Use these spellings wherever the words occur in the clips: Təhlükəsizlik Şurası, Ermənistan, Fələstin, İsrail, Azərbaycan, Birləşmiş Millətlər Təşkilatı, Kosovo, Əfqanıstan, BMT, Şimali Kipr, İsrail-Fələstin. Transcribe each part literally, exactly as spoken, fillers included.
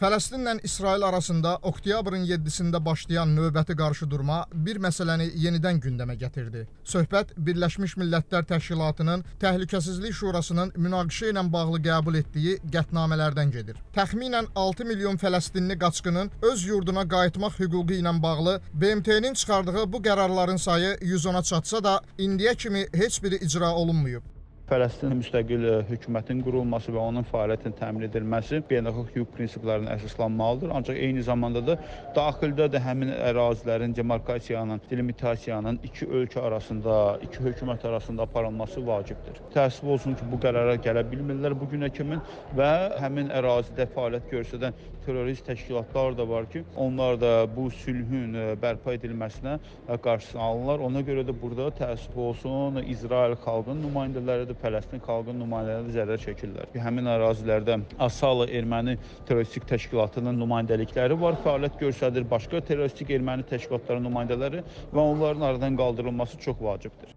Fələstinlə İsrail arasında oktyabrın yeddisində başlayan növbəti qarşıdurma bir məsələni yenidən gündəmə gətirdi. Söhbət Birləşmiş Millətlər Təşkilatının Təhlükəsizlik Şurasının münaqişə ilə bağlı qəbul etdiyi qətnamələrdən gedir. Təxminən altı milyon fələstinli qaçqının öz yurduna qayıtmaq hüququ ilə bağlı B M T'nin çıxardığı bu qərarların sayı yüz ona çatsa da indiyə kimi heç biri icra olunmayıb. Fələstin müstəqil hökumətin qurulması və onun fəaliyyətinin təmin edilməsi beynəlxalq hüquq prinsiplərinə əsaslanmalıdır. Ancaq eyni zamanda da daxildə də həmin ərazilərin demarkasiyanın, delimitasiyanın iki ölkə arasında, iki hökumət arasında aparılması vacibdir. Təəssüf olsun ki, bu qərara gələ bilmirlər bu günə kimi və həmin ərazidə fəaliyyət göstərən terrorist təşkilatlar da var ki, onlar da bu sülhün bərpa edilməsinə qarşısını alırlar. Ona görə də burada təəssüf olsun İsrail xalqının nümayəndələri də Fələstin xalqının nümayəndələri zərər çəkirlər. Həmin ərazilərdə Asalı erməni terroristik təşkilatının nümayəndəlikləri var, fəaliyyət göstərir, başqa terroristik erməni təşkilatlarının nümayəndələri və onların aradan qaldırılması çox vacibdir.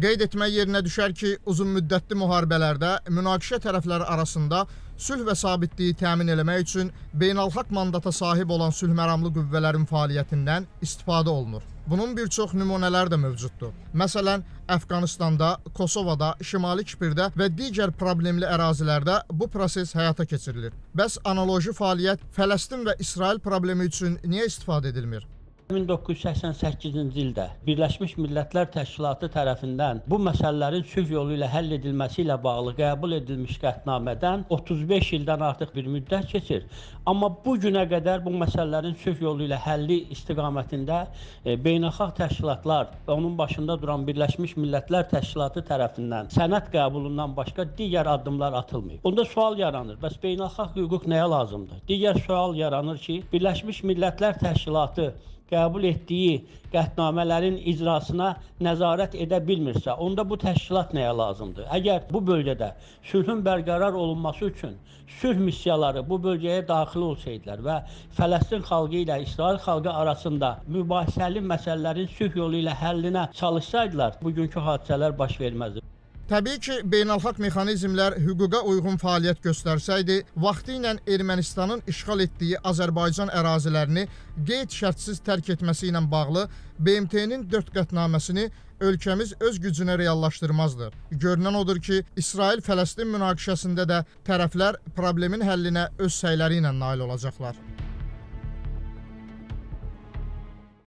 Qeyd etmək yerinə düşər ki, uzunmüddətli müharibələrdə münaqişə tərəfləri arasında sülh və sabitliyi təmin eləmək üçün beynəlxalq mandata sahib olan sülhməramlı qüvvələrin fəaliyyətindən istifadə olunur. Bunun bir çox nümunələr də mövcuddur. Məsələn, Əfqanıstanda, Kosovoda, Şimali Kipirdə və digər problemli ərazilərdə bu proses həyata keçirilir. Bəs analoji fəaliyyət Fələstin və İsrail problemi üçün niyə istifadə edilmir? min doqquz yüz səksən səkkizinci ildə Birləşmiş Millətlər Təşkilatı tərəfindən bu məsələlərin sülh yolu ilə həll edilməsi ilə bağlı qəbul edilmiş qətnamədən otuz beş ildən artıq bir müddət keçir. Amma bu günə qədər bu məsələlərin sülh yolu ilə həlli istiqamətində e, beynəlxalq təşkilatlar və onun başında duran Birləşmiş Millətlər Təşkilatı tərəfindən sənəd qəbulundan başqa digər addımlar atılmayıb. Onda sual yaranır, bəs beynəlxalq hüquq nəyə lazımdır? Digər sual yaranır ki, Birləşmiş Millətlər Təşkilatı qəbul etdiyi qətnamələrin icrasına nəzarət edə bilmirsə, onda bu təşkilat nəyə lazımdır? Əgər bu bölgədə sülhün bərqərar olunması üçün sülh missiyaları bu bölgəyə daxil olsaydılar və Fələstin xalqı ilə İsrail xalqı arasında mübahisəli məsələlərin sülh yolu ilə həllinə çalışsaydılar, bugünkü hadisələr baş verməzdi. Təbii ki, beynəlxalq mexanizmlər hüquqa uyğun fəaliyyət göstərsəydi, vaxtilə Ermənistanın işğal etdiyi Azərbaycan ərazilərini qeyd-şərtsiz tərk etməsi ilə bağlı B M T'nin dörd qətnaməsini ölkəmiz öz gücünə reallaşdırmazdı. Görünən odur ki, İsrail-Fələstin münaqişəsində də tərəflər problemin həllinə öz səyləri ilə nail olacaqlar.